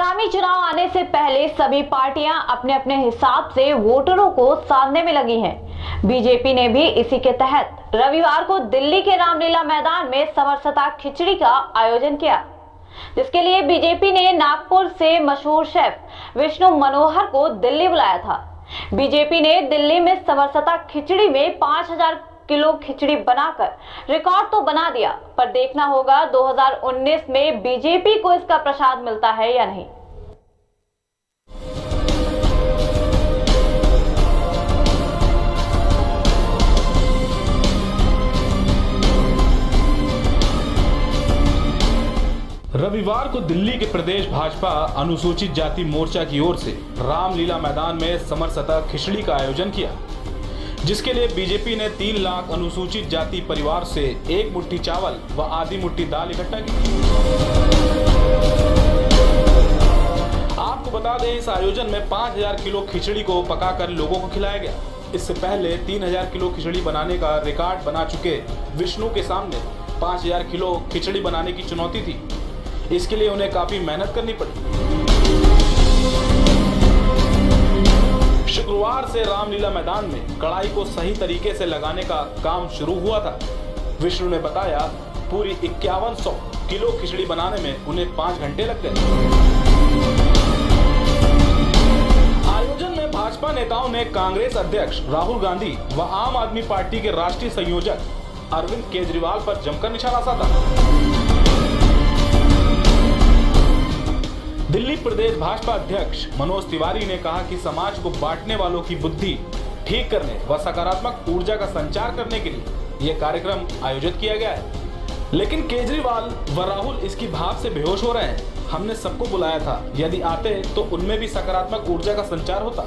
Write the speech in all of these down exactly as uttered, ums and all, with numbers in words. आगामी चुनाव आने से पहले सभी पार्टियां अपने अपने हिसाब से वोटरों को साधने में लगी हैं। बीजेपी ने भी इसी के तहत रविवार को दिल्ली के रामलीला मैदान में समरसता खिचड़ी का आयोजन किया, जिसके लिए बीजेपी ने नागपुर से मशहूर शेफ विष्णु मनोहर को दिल्ली बुलाया था। बीजेपी ने दिल्ली में समरसता खिचड़ी में पांच हजार किलो खिचड़ी बनाकर रिकॉर्ड तो बना दिया, पर देखना होगा दो हजार उन्नीस में बीजेपी को इसका प्रसाद मिलता है या नहीं। रविवार को दिल्ली के प्रदेश भाजपा अनुसूचित जाति मोर्चा की ओर से रामलीला मैदान में समरसता खिचड़ी का आयोजन किया, जिसके लिए बीजेपी ने तीन लाख अनुसूचित जाति परिवार से एक मुट्ठी चावल व आधी मुट्ठी दाल इकट्ठा की। आपको बता दें, इस आयोजन में पांच हजार किलो खिचड़ी को पकाकर लोगों को खिलाया गया। इससे पहले तीन हजार किलो खिचड़ी बनाने का रिकॉर्ड बना चुके विष्णु के सामने पांच हजार किलो खिचड़ी बनाने की चुनौती थी। इसके लिए उन्हें काफी मेहनत करनी पड़ी। शुक्रवार से रामलीला मैदान में कड़ाई को सही तरीके से लगाने का काम शुरू हुआ था। विष्णु ने बताया, पूरी इक्यावन सौ किलो खिचड़ी बनाने में उन्हें पाँच घंटे लग गए। आयोजन में भाजपा नेताओं ने कांग्रेस अध्यक्ष राहुल गांधी व आम आदमी पार्टी के राष्ट्रीय संयोजक अरविंद केजरीवाल पर जमकर निशाना साधा। दिल्ली प्रदेश भाजपा अध्यक्ष मनोज तिवारी ने कहा कि समाज को बांटने वालों की बुद्धि ठीक करने व सकारात्मक ऊर्जा का संचार करने के लिए यह कार्यक्रम आयोजित किया गया है, लेकिन केजरीवाल व राहुल इसकी भाप से बेहोश हो रहे हैं। हमने सबको बुलाया था, यदि आते तो उनमें भी सकारात्मक ऊर्जा का संचार होता।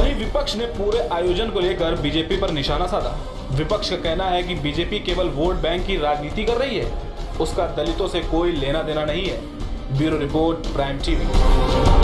वही विपक्ष ने पूरे आयोजन को लेकर बीजेपी पर निशाना साधा। विपक्ष का कहना है कि बीजेपी केवल वोट बैंक की राजनीति कर रही है, उसका दलितों से कोई लेना देना नहीं है। Bureau report, prime TV.